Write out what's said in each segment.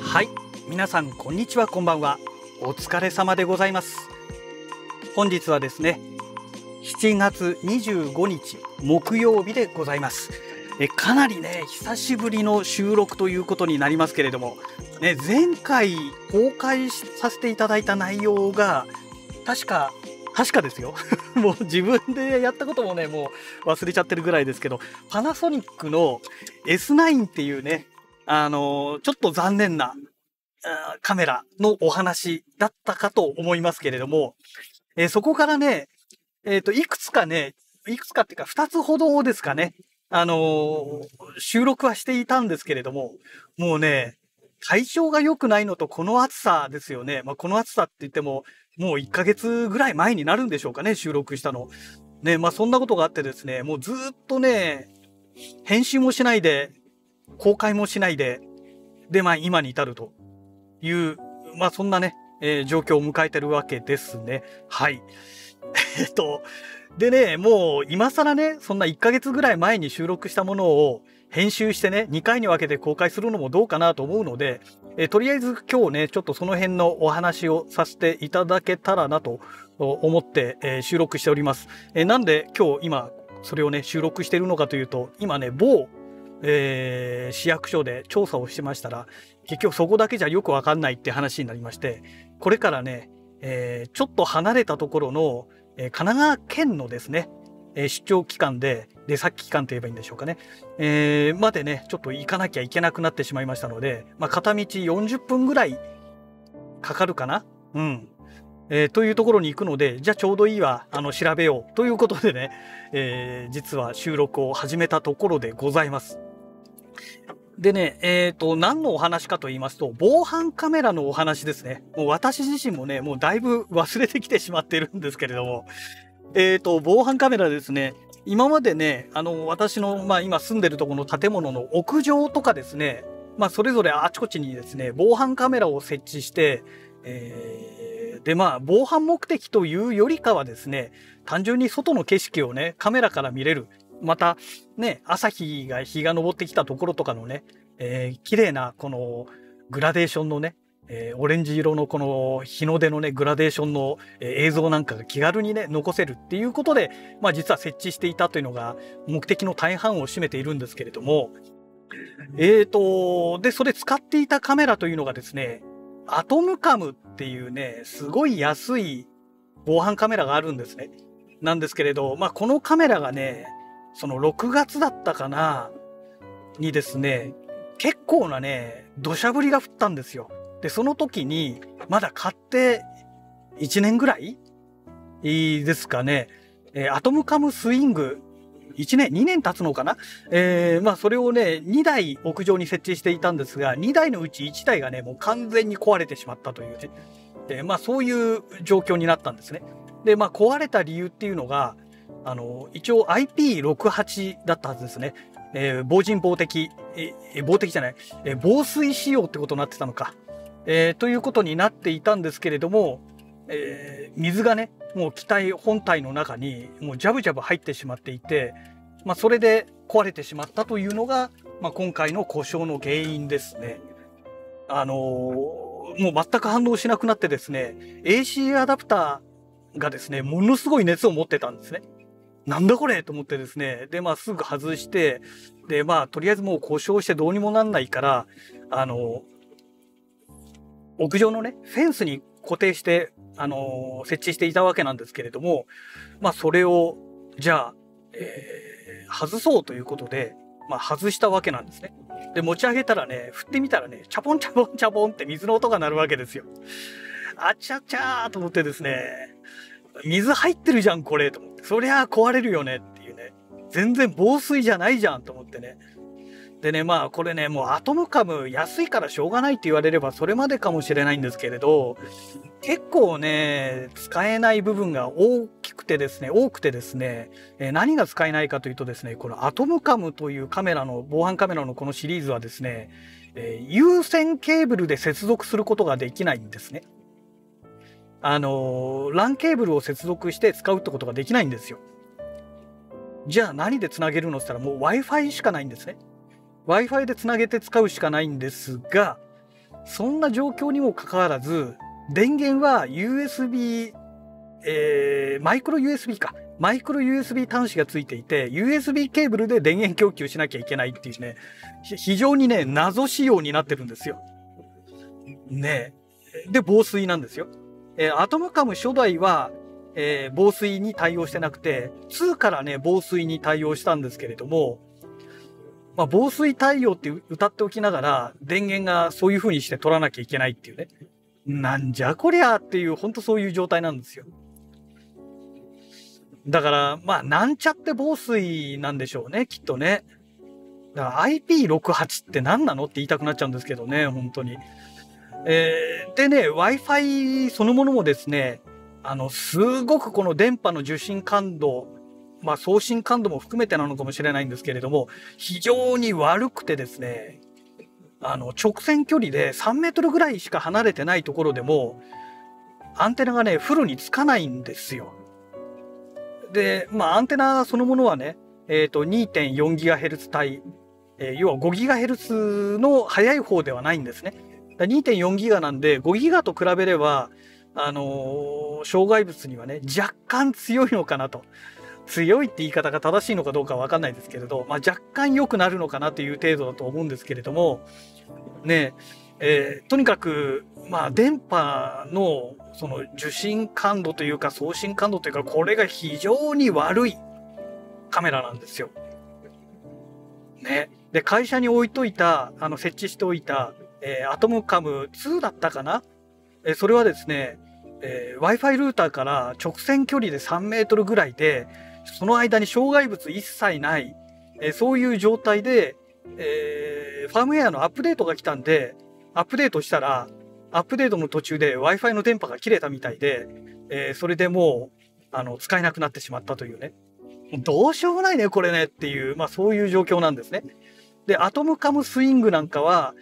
はい、皆さんこんにちは、こんばんは。お疲れ様でございます。本日はですね、7月25日木曜日でございます。かなりね、久しぶりの収録ということになりますけれども、ね、前回公開させていただいた内容が、確かですよ。もう自分でやったこともね、もう忘れちゃってるぐらいですけど、パナソニックの S9 っていうね、ちょっと残念なカメラのお話だったかと思いますけれども、そこからね、いくつかっていうか2つほどですかね、収録はしていたんですけれども、もうね、体調が良くないのとこの暑さですよね。まあ、この暑さって言っても、もう1ヶ月ぐらい前になるんでしょうかね、収録したの。ね、まあそんなことがあってですね、もうずっとね、編集もしないで、公開もしないで、で、まあ今に至るという、まあそんなね、状況を迎えてるわけですね。はい。でね、もう今更ね、そんな1ヶ月ぐらい前に収録したものを編集してね、2回に分けて公開するのもどうかなと思うので、とりあえず今日ね、ちょっとその辺のお話をさせていただけたらなと思って、収録しております。なんで今日今、それをね、収録しているのかというと、今ね、某、市役所で調査をしてましたら、結局そこだけじゃよくわかんないって話になりまして、これからね、ちょっと離れたところの、神奈川県のですね、出張機関で、さっき機関と言えばいいんでしょうかね、までねちょっと行かなきゃいけなくなってしまいましたので、まあ、片道40分ぐらいかかるかな、うん、というところに行くので、じゃあちょうどいいわ、調べようということでね、実は収録を始めたところでございます。でね、何のお話かと言いますと、防犯カメラのお話ですね。もう私自身もね、もうだいぶ忘れてきてしまってるんですけれども、防犯カメラですね、今までね、私の、まあ今住んでるところの建物の屋上とかですね、まあそれぞれあちこちにですね、防犯カメラを設置して、で、まあ防犯目的というよりかはですね、単純に外の景色をね、カメラから見れる。またね、日が昇ってきたところとかのね、綺麗なこのグラデーションのね、オレンジ色のこの日の出のね、グラデーションの映像なんかが気軽にね、残せるっていうことで、まあ実は設置していたというのが目的の大半を占めているんですけれども、で、それ使っていたカメラというのがですね、アトムカムっていうね、すごい安い防犯カメラがあるんですね。なんですけれど、まあこのカメラがね、その6月だったかなにですね、結構なね、土砂降りが降ったんですよ。で、その時に、まだ買って1年ぐらいですかね、アトムカムスイング、1年、2年経つのかな、まあそれをね、2台屋上に設置していたんですが、2台のうち1台がね、もう完全に壊れてしまったというね。で、まあそういう状況になったんですね。で、まあ壊れた理由っていうのが、一応 IP68 だったはずですね。防塵防滴、防滴じゃない、防水仕様ってことになってたのか、ということになっていたんですけれども、水がね、もう機体本体の中にもうジャブジャブ入ってしまっていて、まあ、それで壊れてしまったというのが、まあ、今回の故障の原因ですね。もう全く反応しなくなってですね、AC アダプターがですね、ものすごい熱を持ってたんですね。なんだこれと思ってですね。で、まあ、すぐ外して、で、まあ、とりあえずもう故障してどうにもなんないから、屋上のね、フェンスに固定して、設置していたわけなんですけれども、まあ、それを、じゃあ、外そうということで、まあ、外したわけなんですね。で、持ち上げたらね、振ってみたらね、チャポンチャポンチャポンって水の音が鳴るわけですよ。あちゃちゃーと思ってですね、水入ってるじゃん、これと思って。そりゃあ壊れるよねっていうね。全然防水じゃないじゃんと思ってね。でね、まあこれね、もうアトムカム安いからしょうがないって言われればそれまでかもしれないんですけれど、結構ね、使えない部分が多くてですね、何が使えないかというとですね、このアトムカムというカメラの、防犯カメラのこのシリーズはですね、有線ケーブルで接続することができないんですね。LAN ケーブルを接続して使うってことができないんですよ。じゃあ何でつなげるのって言ったらもう Wi-Fi しかないんですね。Wi-Fi でつなげて使うしかないんですが、そんな状況にもかかわらず、電源は USB、マイクロ USB 端子がついていて、USB ケーブルで電源供給しなきゃいけないっていうね、非常にね、謎仕様になってるんですよ。ねえ。で、防水なんですよ。アトムカム初代は、防水に対応してなくて、2からね、防水に対応したんですけれども、まあ、防水対応って歌っておきながら、電源がそういう風にして取らなきゃいけないっていうね。なんじゃこりゃっていう、ほんとそういう状態なんですよ。だから、まあ、なんちゃって防水なんでしょうね、きっとね。だから IP68 って何なのって言いたくなっちゃうんですけどね、本当に。でね、Wi-Fi そのものもですね、すごくこの電波の受信感度、まあ送信感度も含めてなのかもしれないんですけれども、非常に悪くてですね、直線距離で3メートルぐらいしか離れてないところでも、アンテナがね、フルにつかないんですよ。で、まあアンテナそのものはね、2.4GHz 帯、要は 5GHz の速い方ではないんですね。2.4 ギガなんで、5ギガと比べれば、障害物にはね、若干強いのかなと。強いって言い方が正しいのかどうかわかんないですけれど、まあ、若干良くなるのかなという程度だと思うんですけれども、ね、とにかく、まあ、電波の、その、受信感度というか、送信感度というか、これが非常に悪いカメラなんですよ。ね。で、会社に置いといた、設置しておいた、アトムカム2だったかな、それはですね、Wi-Fi ルーターから直線距離で3メートルぐらいで、その間に障害物一切ない、そういう状態で、ファームウェアのアップデートが来たんで、アップデートしたら、アップデートの途中で Wi-Fi の電波が切れたみたいで、それでもう、使えなくなってしまったというね。どうしようもないね、これねっていう、まあそういう状況なんですね。で、アトムカムスイングなんかは、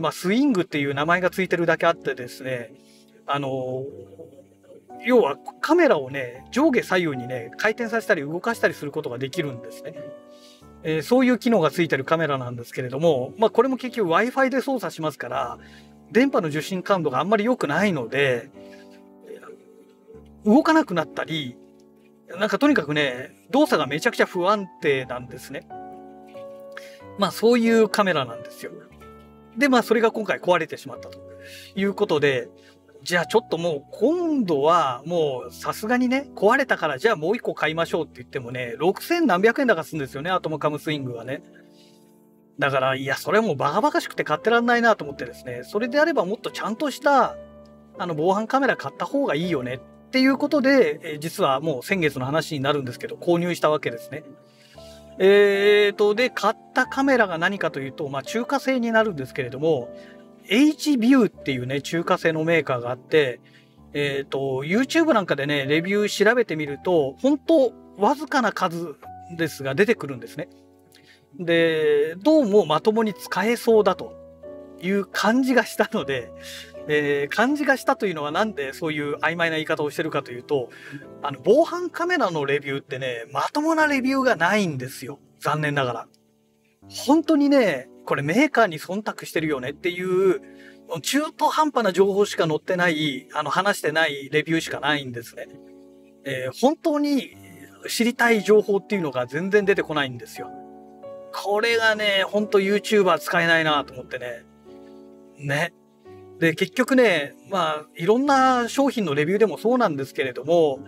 まあ、スイングっていう名前がついてるだけあってですね、要はカメラをね、上下左右にね、回転させたり動かしたりすることができるんですね。そういう機能がついてるカメラなんですけれども、まあ、これも結局 Wi-Fi で操作しますから、電波の受信感度があんまり良くないので、動かなくなったり、なんかとにかくね、動作がめちゃくちゃ不安定なんですね。まあそういうカメラなんですよ。で、まあそれが今回壊れてしまったということで、じゃあちょっともう今度はもうさすがにね、壊れたからじゃあもう一個買いましょうって言ってもね、6000何百円だかするんですよね、アトムカムスイングはね。だから、いや、それはもうバカバカしくて買ってらんないなと思ってですね、それであればもっとちゃんとした防犯カメラ買った方がいいよねっていうことで、実はもう先月の話になるんですけど、購入したわけですね。で、買ったカメラが何かというと、まあ、中華製になるんですけれども、H.View っていうね、中華製のメーカーがあって、YouTube なんかでね、レビュー調べてみると、本当わずかな数ですが出てくるんですね。で、どうもまともに使えそうだという感じがしたので、感じがしたというのはなんでそういう曖昧な言い方をしてるかというと、防犯カメラのレビューってね、まともなレビューがないんですよ。残念ながら。本当にね、これメーカーに忖度してるよねっていう、中途半端な情報しか載ってない、話してないレビューしかないんですね。本当に知りたい情報っていうのが全然出てこないんですよ。これがね、本当 YouTuber 使えないなと思ってね。ね。で、結局ね、まあ、いろんな商品のレビューでもそうなんですけれども、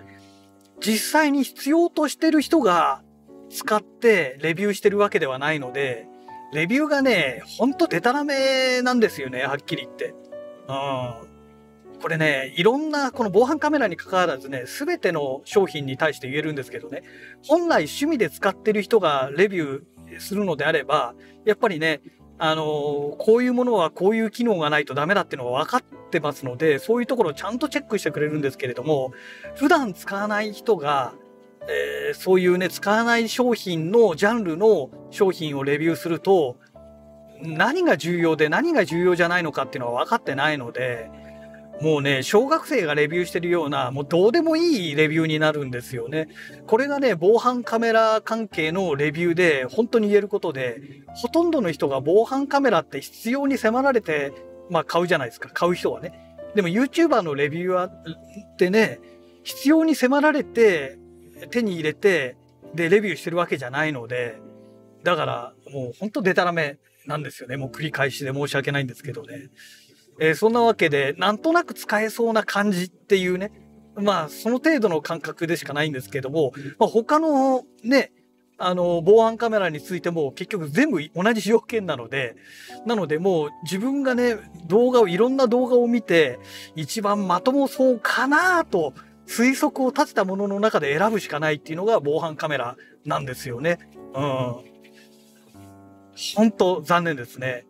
実際に必要としてる人が使ってレビューしてるわけではないので、レビューがね、ほんとデタラメなんですよね、はっきり言って。これね、いろんな、この防犯カメラに関わらずね、すべての商品に対して言えるんですけどね、本来趣味で使ってる人がレビュー、するのであれば、やっぱりね、こういうものはこういう機能がないとダメだっていうのは分かってますので、そういうところをちゃんとチェックしてくれるんですけれども、普段使わない人が、そういうね、使わない商品のジャンルの商品をレビューすると、何が重要で何が重要じゃないのかっていうのは分かってないので、もうね、小学生がレビューしてるような、もうどうでもいいレビューになるんですよね。これがね、防犯カメラ関係のレビューで本当に言えることで、ほとんどの人が防犯カメラって必要に迫られて、まあ買うじゃないですか、買う人はね。でも YouTuber のレビューはってね、必要に迫られて、手に入れて、で、レビューしてるわけじゃないので、だからもうほんとデタラメなんですよね。もう繰り返しで申し訳ないんですけどね。そんなわけで、なんとなく使えそうな感じっていうね。まあ、その程度の感覚でしかないんですけども、まあ、他のね、防犯カメラについても結局全部同じ条件なので、もう自分がね、いろんな動画を見て、一番まともそうかなと推測を立てたものの中で選ぶしかないっていうのが防犯カメラなんですよね。本当残念ですね。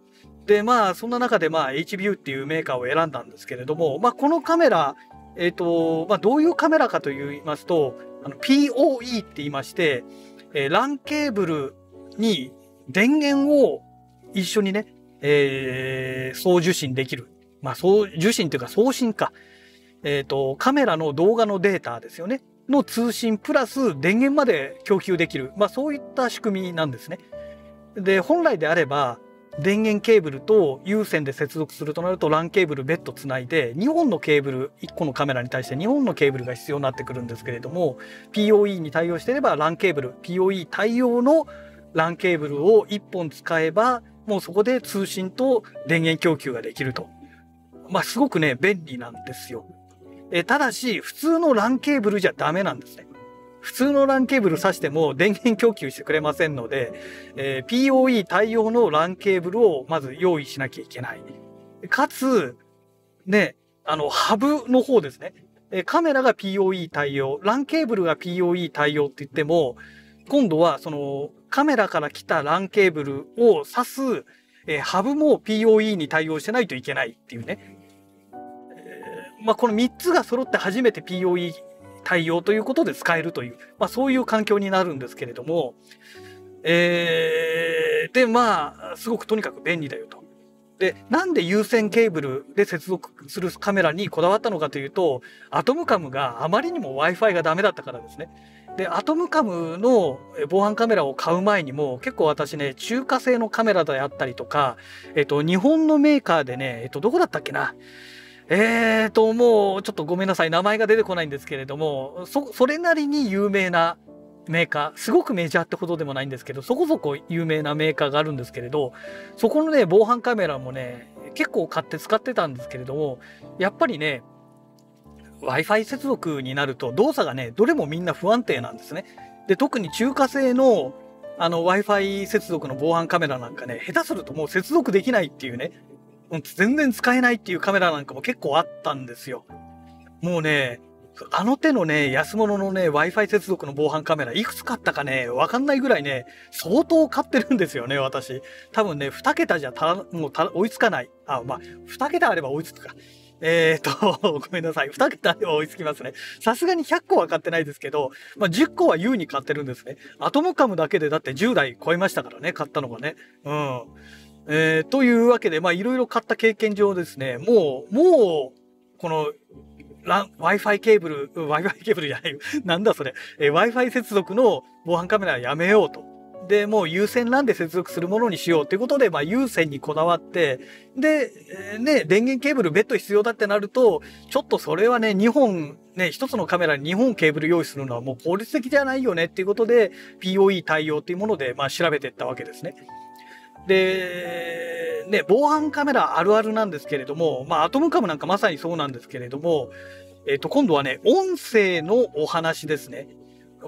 で、まあ、そんな中で、まあ、H.View っていうメーカーを選んだんですけれども、まあ、このカメラ、まあ、どういうカメラかと言いますと、PoE って言いまして、LAN ケーブルに電源を一緒にね、送受信できる。まあ、送信か。カメラの動画のデータですよね。の通信プラス電源まで供給できる。まあ、そういった仕組みなんですね。で、本来であれば、電源ケーブルと有線で接続するとなると LAN ケーブル別途つないで2本のケーブル、1個のカメラに対して2本のケーブルが必要になってくるんですけれども、 PoE に対応していれば LAN ケーブル PoE 対応の LAN ケーブルを1本使えば、もうそこで通信と電源供給ができると。まあすごくね、便利なんですよ。ただし普通の LAN ケーブルじゃダメなんですね。普通の LAN ケーブル挿しても電源供給してくれませんので、PoE 対応の LAN ケーブルをまず用意しなきゃいけない。かつ、ね、ハブの方ですね。カメラが PoE 対応、LAN ケーブルが PoE 対応って言っても、今度はそのカメラから来た LAN ケーブルを挿す、ハブも PoE に対応してないといけないっていうね。まあ、この3つが揃って初めて PoE対応ということで使えるという、まあそういう環境になるんですけれども、で、まあ、すごくとにかく便利だよと。で、なんで有線ケーブルで接続するカメラにこだわったのかというと、アトムカムがあまりにも Wi-Fi がダメだったからですね。で、アトムカムの防犯カメラを買う前にも、結構私ね、中華製のカメラであったりとか、日本のメーカーでね、どこだったっけな。もうちょっとごめんなさい。名前が出てこないんですけれども、それなりに有名なメーカー、すごくメジャーってほどでもないんですけど、そこそこ有名なメーカーがあるんですけれど、そこのね、防犯カメラもね、結構買って使ってたんですけれども、やっぱりね、Wi-Fi 接続になると動作がね、どれもみんな不安定なんですね。で、特に中華製のWi-Fi 接続の防犯カメラなんかね、下手するともう接続できないっていうね、全然使えないっていうカメラなんかも結構あったんですよ。もうね、あの手のね、安物のね、Wi-Fi 接続の防犯カメラ、いくつ買ったかね、わかんないぐらいね、相当買ってるんですよね、私。多分ね、2桁じゃ追いつかない。あ、まあ、2桁あれば追いつくか。ごめんなさい。2桁あれば追いつきますね。さすがに100個は買ってないですけど、まあ、10個は優に買ってるんですね。アトムカムだけでだって10台超えましたからね、買ったのがね。というわけで、まあ、いろいろ買った経験上ですね、もう、この、Wi-Fi ケーブル、Wi-Fi ケーブルじゃない、なんだそれ、Wi-Fi 接続の防犯カメラはやめようと。で、もう有線 LAN で接続するものにしようということで、まあ、有線にこだわって、で、ね、電源ケーブル別途必要だってなると、ちょっとそれはね、2本、ね、1つのカメラに2本ケーブル用意するのはもう効率的じゃないよねっていうことで、PoE 対応っていうもので、まあ、調べていったわけですね。で、ね、防犯カメラあるあるなんですけれども、まあ、アトムカムなんかまさにそうなんですけれども、今度はね、音声のお話ですね。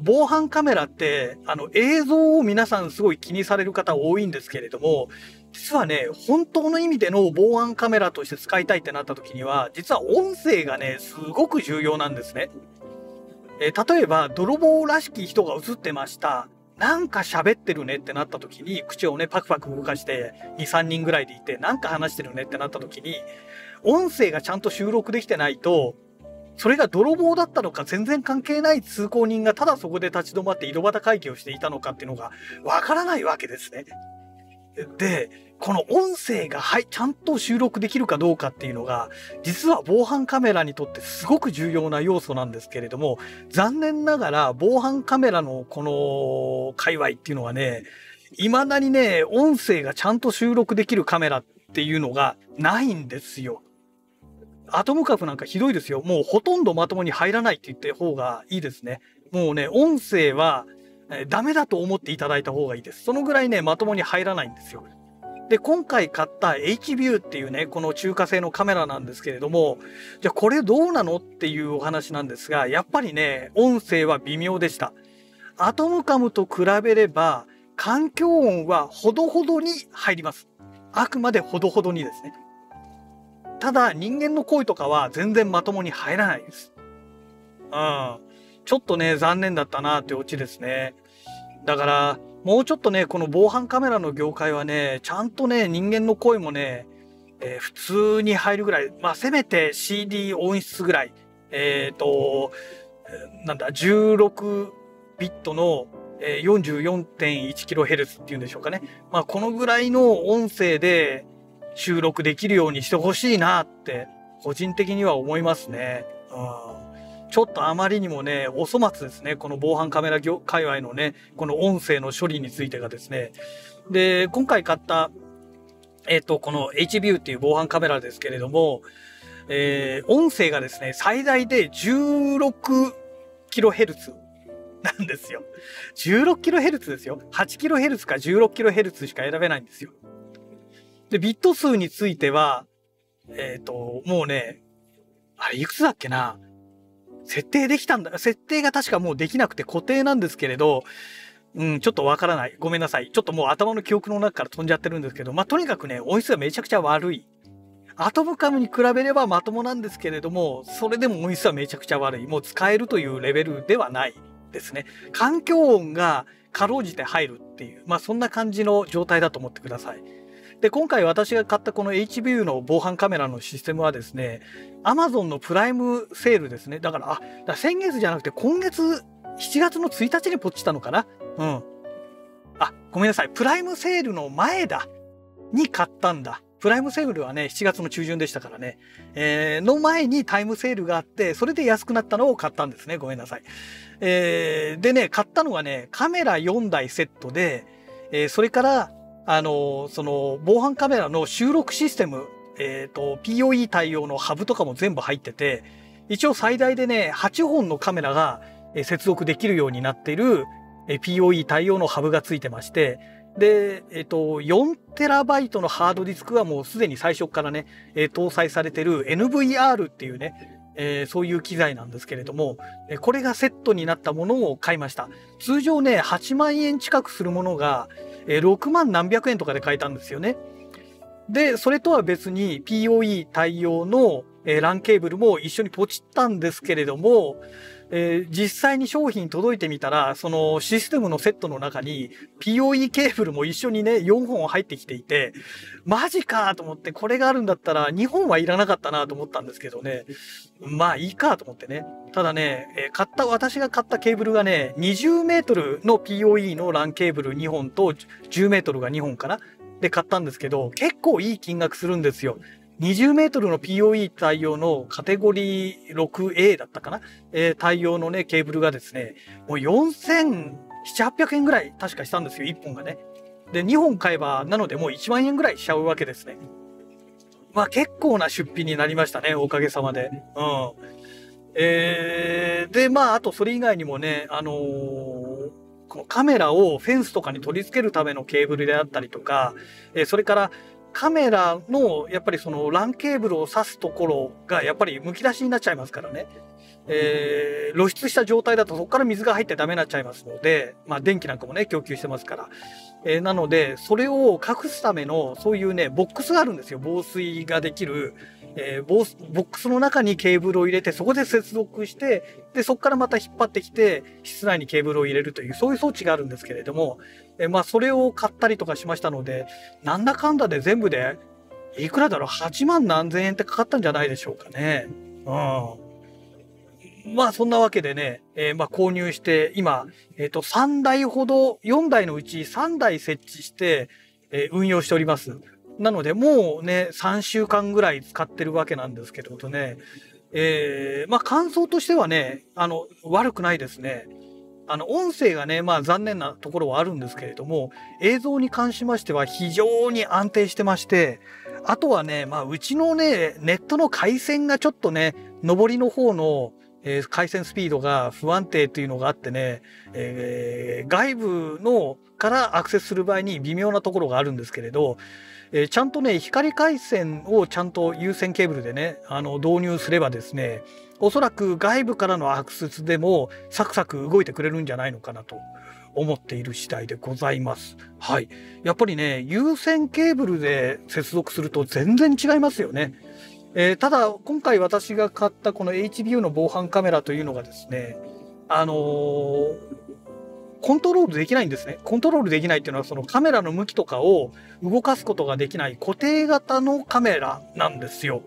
防犯カメラって、映像を皆さんすごい気にされる方多いんですけれども、実はね、本当の意味での防犯カメラとして使いたいってなった時には、実は音声がね、すごく重要なんですね。例えば、泥棒らしき人が映ってました。なんか喋ってるねってなった時に、口をね、パクパク動かして、2、3人ぐらいでいて、なんか話してるねってなった時に、音声がちゃんと収録できてないと、それが泥棒だったのか、全然関係ない通行人がただそこで立ち止まって井戸端会議をしていたのかっていうのがわからないわけですね。で、この音声が、はい、ちゃんと収録できるかどうかっていうのが、実は防犯カメラにとってすごく重要な要素なんですけれども、残念ながら防犯カメラのこの界隈っていうのはね、未だにね、音声がちゃんと収録できるカメラっていうのがないんですよ。アトム株なんかひどいですよ。もうほとんどまともに入らないって言った方がいいですね。もうね、音声はダメだと思っていただいた方がいいです。そのぐらいね、まともに入らないんですよ。で、今回買った H.View っていうね、この中華製のカメラなんですけれども、じゃあこれどうなのっていうお話なんですが、やっぱりね、音声は微妙でした。アトム株と比べれば、環境音はほどほどに入ります。あくまでほどほどにですね。ただ人間の声とかは全然まともに入らないです。うん。ちょっとね、残念だったなーってオチですね。だから、もうちょっとね、この防犯カメラの業界はね、ちゃんとね、人間の声もね、普通に入るぐらい、まあ、せめて CD 音質ぐらい、なんだ、16ビットの44.1kHz っていうんでしょうかね。まあ、このぐらいの音声で、収録できるようにしてほしいなって、個人的には思いますね。うん。ちょっとあまりにもね、お粗末ですね。この防犯カメラ業界隈のね、この音声の処理についてがですね。で、今回買った、この H.View っていう防犯カメラですけれども、音声がですね、最大で 16kHz なんですよ。16kHz ですよ。8kHz か 16kHz しか選べないんですよ。で、ビット数については、もうね、あれいくつだっけな？設定できたんだ。設定が確かもうできなくて固定なんですけれど、うん、ちょっとわからない。ごめんなさい。ちょっともう頭の記憶の中から飛んじゃってるんですけど、まあ、とにかくね、音質がめちゃくちゃ悪い。アトム株に比べればまともなんですけれども、それでも音質はめちゃくちゃ悪い。もう使えるというレベルではないですね。環境音がかろうじて入るっていう、まあ、そんな感じの状態だと思ってください。で、今回私が買ったこの H.View の防犯カメラのシステムはですね、Amazon のプライムセールですね。だから先月じゃなくて今月7月の1日にポチったのかな？うん。あ、ごめんなさい。プライムセールの前だ。に買ったんだ。プライムセールはね、7月の中旬でしたからね。の前にタイムセールがあって、それで安くなったのを買ったんですね。ごめんなさい。でね、買ったのがね、カメラ4台セットで、それから、その、防犯カメラの収録システム、PoE 対応のハブとかも全部入ってて、一応最大でね、8本のカメラが接続できるようになっている PoE 対応のハブがついてまして、で、4TB のハードディスクはもうすでに最初からね、搭載されている NVR っていうね、そういう機材なんですけれども、これがセットになったものを買いました。通常ね、8万円近くするものが、6万何百円とかで買えたんですよね。で、それとは別に PoE 対応の、LAN ケーブルも一緒にポチったんですけれども、実際に商品届いてみたら、そのシステムのセットの中に PoE ケーブルも一緒にね、4本入ってきていて、マジかと思って、これがあるんだったら2本はいらなかったなと思ったんですけどね。まあいいかと思ってね。ただね、私が買ったケーブルがね、20メートルの PoE の LAN ケーブル2本と10メートルが2本かなで買ったんですけど、結構いい金額するんですよ。20メートルの PoE 対応のカテゴリー 6A だったかな、対応のね、ケーブルがですね、もう4700円ぐらい確かしたんですよ、1本がね。で、2本買えば、なのでもう1万円ぐらいしちゃうわけですね。まあ結構な出費になりましたね、おかげさまで。うん。で、まああとそれ以外にもね、このカメラをフェンスとかに取り付けるためのケーブルであったりとか、それから、カメラの、やっぱりその LAN ケーブルを挿すところが、やっぱりむき出しになっちゃいますからね。露出した状態だとそこから水が入ってダメになっちゃいますので、まあ電気なんかもね、供給してますから。なので、それを隠すための、そういうね、ボックスがあるんですよ。防水ができる、ボックスの中にケーブルを入れて、そこで接続して、で、そこからまた引っ張ってきて、室内にケーブルを入れるという、そういう装置があるんですけれども、まあ、それを買ったりとかしましたので、なんだかんだで全部で、いくらだろう、8万何千円ってかかったんじゃないでしょうかね。うん。まあ、そんなわけでね、まあ、購入して、今、3台ほど、4台のうち3台設置して、運用しております。なので、もうね、3週間ぐらい使ってるわけなんですけどね、まあ、感想としてはね、悪くないですね。音声がね、まあ、残念なところはあるんですけれども、映像に関しましては非常に安定してまして、あとはね、まあ、うちのね、ネットの回線がちょっとね、上りの方の、回線スピードが不安定というのがあってね、外部のからアクセスする場合に微妙なところがあるんですけれど、ちゃんとね、光回線をちゃんと有線ケーブルでね、導入すればですね、おそらく外部からのアクセスでもサクサク動いてくれるんじゃないのかなと思っている次第でございます。はい。やっぱりね、有線ケーブルで接続すると全然違いますよね。ただ、今回私が買ったこの H.View の防犯カメラというのがですね、コントロールできないんですね。コントロールできないっていうのは、そのカメラの向きとかを動かすことができない固定型のカメラなんですよ。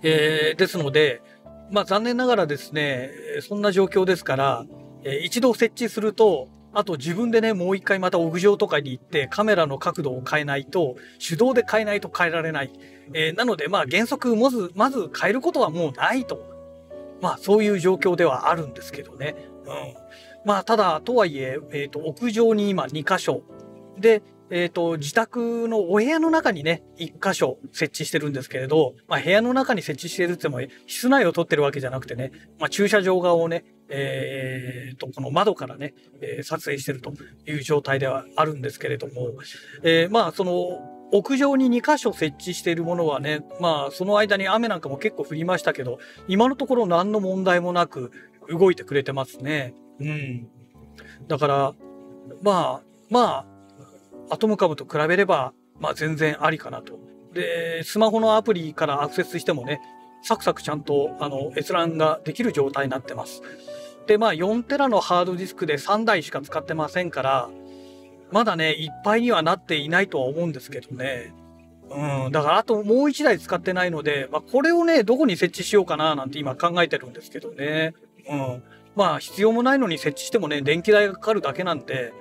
ですので、まあ残念ながらですね、そんな状況ですから、一度設置すると、あと自分でね、もう一回また屋上とかに行ってカメラの角度を変えないと、手動で変えないと変えられない。なので、まあ原則、まず変えることはもうないと。まあそういう状況ではあるんですけどね。うん。まあ、ただ、とはいえ、屋上に今2箇所。で、自宅のお部屋の中にね、1箇所設置してるんですけれど、まあ、部屋の中に設置してるって言っても、室内を撮ってるわけじゃなくてね、まあ、駐車場側をね、この窓からね、撮影してるという状態ではあるんですけれども、まあ、その、屋上に2箇所設置しているものはね、まあ、その間に雨なんかも結構降りましたけど、今のところ何の問題もなく動いてくれてますね。うん、だから、まあ、アトムカムと比べれば、まあ全然ありかなと。で、スマホのアプリからアクセスしてもね、サクサクちゃんと、閲覧ができる状態になってます。で、まあ4テラのハードディスクで3台しか使ってませんから、まだね、いっぱいにはなっていないとは思うんですけどね。うん、だからあともう1台使ってないので、まあこれをね、どこに設置しようかななんて今考えてるんですけどね。うん。まあ必要もないのに設置してもね、電気代がかかるだけなんで、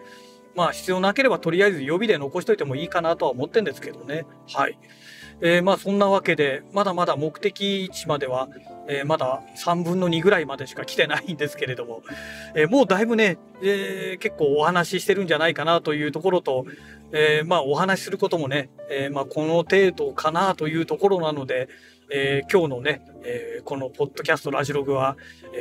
まあ必要なければとりあえず予備で残しといてもいいかなとは思ってんですけどね。はい。まあそんなわけで、まだまだ目的地までは、まだ3分の2ぐらいまでしか来てないんですけれども、もうだいぶね、結構お話ししてるんじゃないかなというところと、まあお話しすることもね、まあこの程度かなというところなので、今日のね、このポッドキャストラジログは、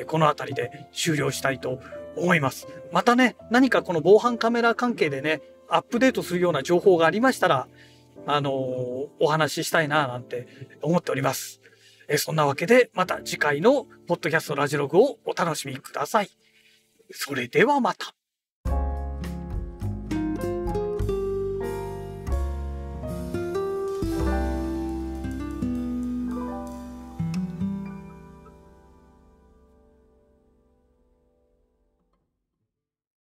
この辺りで終了したいと思います。またね、何かこの防犯カメラ関係でね、アップデートするような情報がありましたら、お話ししたいななんて思っております。そんなわけで、また次回のポッドキャストラジログをお楽しみください。それではまた。